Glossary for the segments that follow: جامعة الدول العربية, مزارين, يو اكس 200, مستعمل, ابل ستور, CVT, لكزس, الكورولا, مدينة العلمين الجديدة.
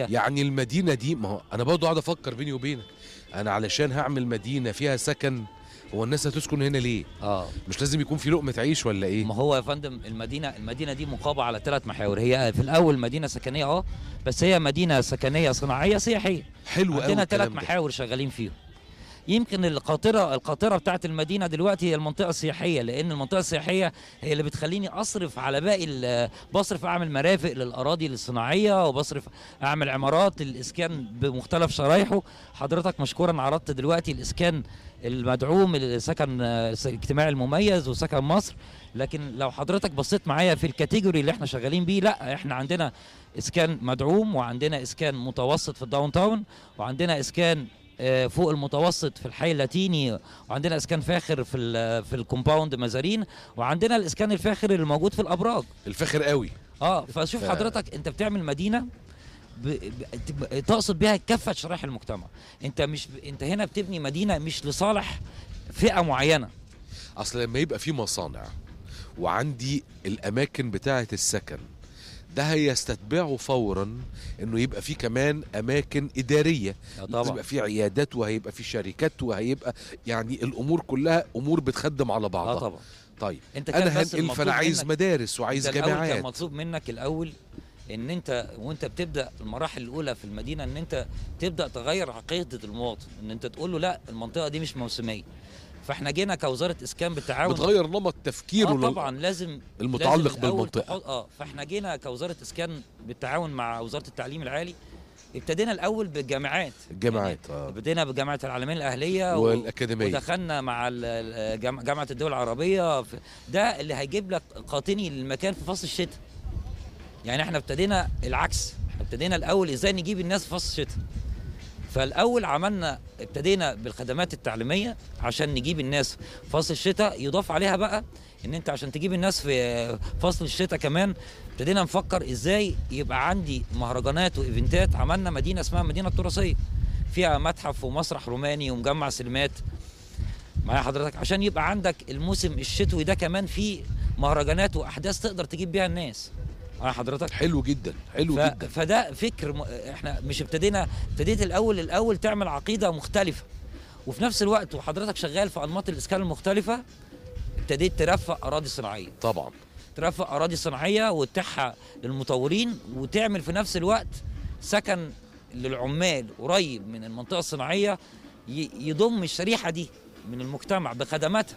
يعني المدينة دي، ما هو أنا برضه قاعد أفكر بيني وبينك، أنا علشان هعمل مدينة فيها سكن، هو الناس هتسكن هنا ليه؟ مش لازم يكون في لقمة عيش ولا إيه؟ ما هو يا فندم المدينة دي مقابة على 3 محاور، هي في الأول مدينة سكنية بس هي مدينة سكنية صناعية سياحية. حلو قوي. عندنا 3 محاور شغالين فيهم. يمكن القاطرة بتاعت المدينة دلوقتي هي المنطقة السياحية، لأن المنطقة السياحية هي اللي بتخليني أصرف على باقي، بصرف أعمل مرافق للأراضي الصناعية وبصرف أعمل عمارات الإسكان بمختلف شرايحه. حضرتك مشكورا عرضت دلوقتي الإسكان المدعوم، السكن الاجتماعي المميز وسكن مصر، لكن لو حضرتك بصيت معايا في الكاتيجوري اللي احنا شغالين بيه، لا احنا عندنا إسكان مدعوم وعندنا إسكان متوسط في الداون تاون وعندنا إسكان فوق المتوسط في الحي اللاتيني وعندنا اسكان فاخر في الكومباوند مزارين وعندنا الاسكان الفاخر اللي موجود في الابراج الفاخر قوي. فشوف حضرتك انت بتعمل مدينه تقصد بيها كافه شرائح المجتمع، انت مش انت هنا بتبني مدينه مش لصالح فئه معينه. اصل لما يبقى في مصانع وعندي الاماكن بتاعه السكن، ده هيستتبعه فورا انه يبقى فيه كمان اماكن اداريه، هيبقى فيه عيادات وهيبقى فيه شركات وهيبقى يعني الامور كلها امور بتخدم على بعضها. طبعا. طيب انت انا هنقل، فانا عايز مدارس وعايز جامعات. كان مطلوب منك الاول ان انت وانت بتبدا المراحل الاولى في المدينه ان انت تبدا تغير عقيده المواطن، ان انت تقول له لا المنطقه دي مش موسميه. فاحنا جينا كوزاره اسكان بالتعاون بتغير نمط تفكيره طبعا لازم المتعلق لازم بالمنطقه. فاحنا جينا كوزاره اسكان بالتعاون مع وزاره التعليم العالي، ابتدينا الاول بالجامعات. الجامعات يعني بدينا بجامعه العلمين الاهليه والاكاديميه، ودخلنا مع جامعه الدول العربيه، ده اللي هيجيب لك قاطني للمكان في فصل الشتاء. يعني احنا ابتدينا العكس، ابتدينا الاول ازاي نجيب الناس في فصل الشتاء. فالاول ابتدينا بالخدمات التعليميه عشان نجيب الناس فصل الشتاء، يضاف عليها بقى ان انت عشان تجيب الناس في فصل الشتاء كمان ابتدينا نفكر ازاي يبقى عندي مهرجانات وايفنتات. عملنا مدينه اسمها المدينه التراثيه، فيها متحف ومسرح روماني ومجمع سلمات معايا حضرتك، عشان يبقى عندك الموسم الشتوي ده كمان فيه مهرجانات واحداث تقدر تجيب بيها الناس. حضرتك حلو جدا حلو جدا. فده فكر احنا مش ابتديت الاول تعمل عقيده مختلفه، وفي نفس الوقت وحضرتك شغال في انماط الاسكان المختلفه ابتديت ترفق اراضي صناعيه. طبعا ترفق اراضي صناعيه وتتاحها للمطورين، وتعمل في نفس الوقت سكن للعمال قريب من المنطقه الصناعيه يضم الشريحه دي من المجتمع بخدماتها.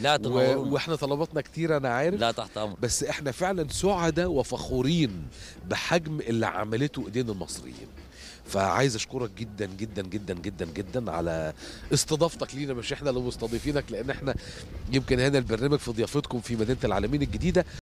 لا واحنا طلباتنا كتير انا عارف. لا تحت امرك. بس احنا فعلا سعداء وفخورين بحجم اللي عملته ايدينا المصريين، فعايز اشكرك جدا جدا جدا جدا جدا على استضافتك لينا، مش احنا اللي مستضيفينك، لان احنا يمكن هنا البرنامج في ضيافتكم في مدينة العلمين الجديدة.